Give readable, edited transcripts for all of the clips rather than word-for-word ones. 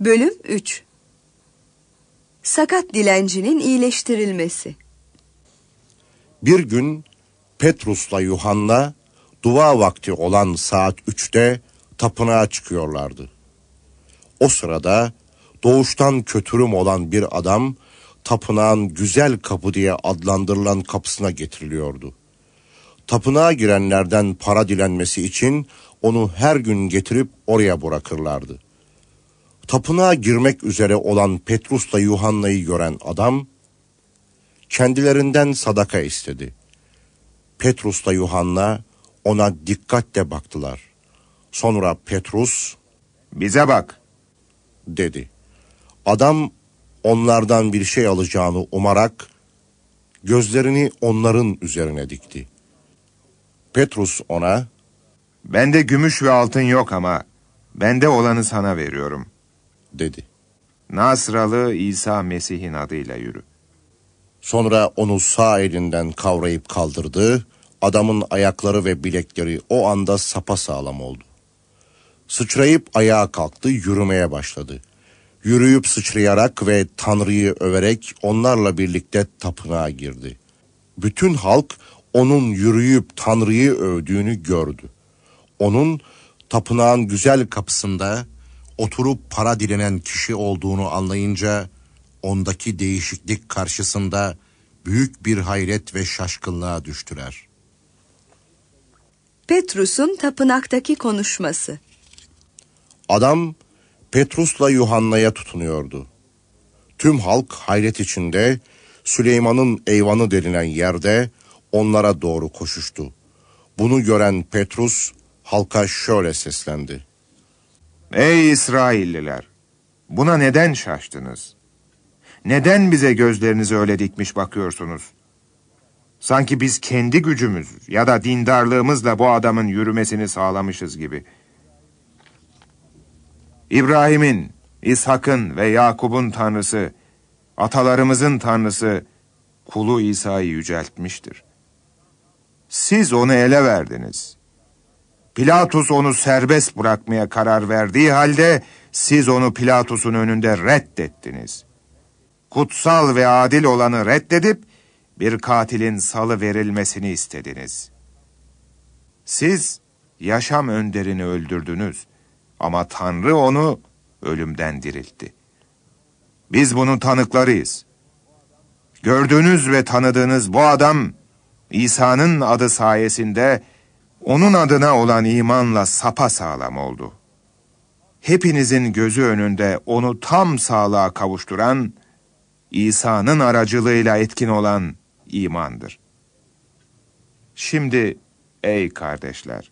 Bölüm 3. Sakat dilencinin iyileştirilmesi. Bir gün Petrus'la Yuhanna dua vakti olan saat 3'te tapınağa çıkıyorlardı. O sırada doğuştan kötürüm olan bir adam tapınağın güzel kapı diye adlandırılan kapısına getiriliyordu. Tapınağa girenlerden para dilenmesi için onu her gün getirip oraya bırakırlardı. Tapınağa girmek üzere olan Petrus'la Yuhanna'yı gören adam kendilerinden sadaka istedi. Petrus'la Yuhanna ona dikkatle baktılar. Sonra Petrus, "Bize bak," dedi. Adam onlardan bir şey alacağını umarak gözlerini onların üzerine dikti. Petrus ona, "Bende gümüş ve altın yok ama bende olanı sana veriyorum," dedi. "Nasralı İsa Mesih'in adıyla yürü." Sonra onu sağ elinden kavrayıp kaldırdı. Adamın ayakları ve bilekleri o anda sapasağlam oldu. Sıçrayıp ayağa kalktı, yürümeye başladı. Yürüyüp sıçrayarak ve Tanrı'yı överek onlarla birlikte tapınağa girdi. Bütün halk onun yürüyüp Tanrı'yı övdüğünü gördü. Onun tapınağın güzel kapısında oturup para dilenen kişi olduğunu anlayınca ondaki değişiklik karşısında büyük bir hayret ve şaşkınlığa düştüler. Petrus'un tapınaktaki konuşması. Adam Petrus'la Yuhanna'ya tutunuyordu. Tüm halk hayret içinde Süleyman'ın eyvanı denilen yerde onlara doğru koşuştu. Bunu gören Petrus halka şöyle seslendi: "Ey İsrailliler, buna neden şaştınız? Neden bize gözlerinizi öyle dikmiş bakıyorsunuz? Sanki biz kendi gücümüz ya da dindarlığımızla bu adamın yürümesini sağlamışız gibi. İbrahim'in, İshak'ın ve Yakub'un Tanrısı, atalarımızın Tanrısı, kulu İsa'yı yüceltmiştir. Siz onu ele verdiniz. Pilatus onu serbest bırakmaya karar verdiği halde siz onu Pilatus'un önünde reddettiniz. Kutsal ve adil olanı reddedip bir katilin salı verilmesini istediniz. Siz yaşam önderini öldürdünüz ama Tanrı onu ölümden diriltti. Biz bunun tanıklarıyız. Gördüğünüz ve tanıdığınız bu adam İsa'nın adı sayesinde onun adına olan imanla sapasağlam oldu. Hepinizin gözü önünde onu tam sağlığa kavuşturan, İsa'nın aracılığıyla etkin olan imandır. Şimdi ey kardeşler,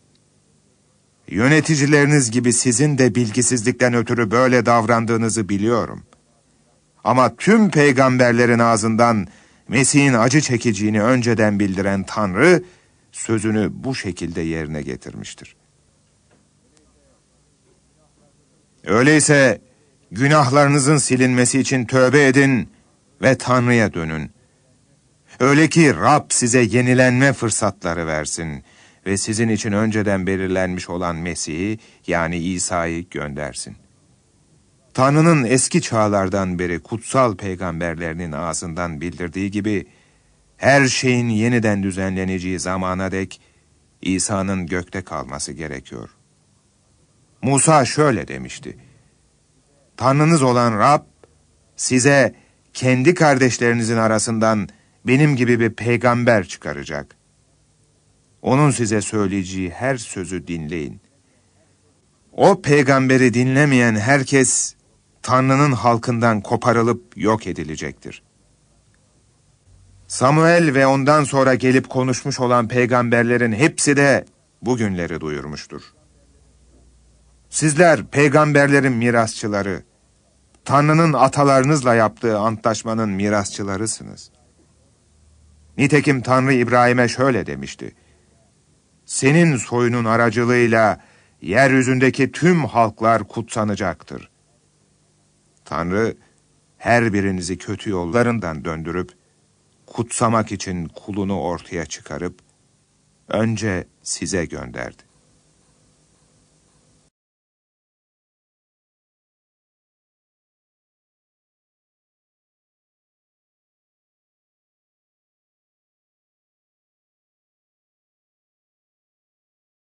yöneticileriniz gibi sizin de bilgisizlikten ötürü böyle davrandığınızı biliyorum. Ama tüm peygamberlerin ağzından Mesih'in acı çekeceğini önceden bildiren Tanrı sözünü bu şekilde yerine getirmiştir. Öyleyse günahlarınızın silinmesi için tövbe edin ve Tanrı'ya dönün. Öyle ki Rab size yenilenme fırsatları versin ve sizin için önceden belirlenmiş olan Mesih'i, yani İsa'yı göndersin. Tanrı'nın eski çağlardan beri kutsal peygamberlerinin ağzından bildirdiği gibi, her şeyin yeniden düzenleneceği zamana dek İsa'nın gökte kalması gerekiyor. Musa şöyle demişti: "Tanrınız olan Rab size kendi kardeşlerinizin arasından benim gibi bir peygamber çıkaracak. Onun size söyleyeceği her sözü dinleyin. O peygamberi dinlemeyen herkes Tanrı'nın halkından koparılıp yok edilecektir." Samuel ve ondan sonra gelip konuşmuş olan peygamberlerin hepsi de bugünleri duyurmuştur. Sizler peygamberlerin mirasçıları, Tanrı'nın atalarınızla yaptığı antlaşmanın mirasçılarısınız. Nitekim Tanrı İbrahim'e şöyle demişti: "Senin soyunun aracılığıyla yeryüzündeki tüm halklar kutsanacaktır." Tanrı her birinizi kötü yollarından döndürüp kutsamak için kulunu ortaya çıkarıp önce size gönderdi.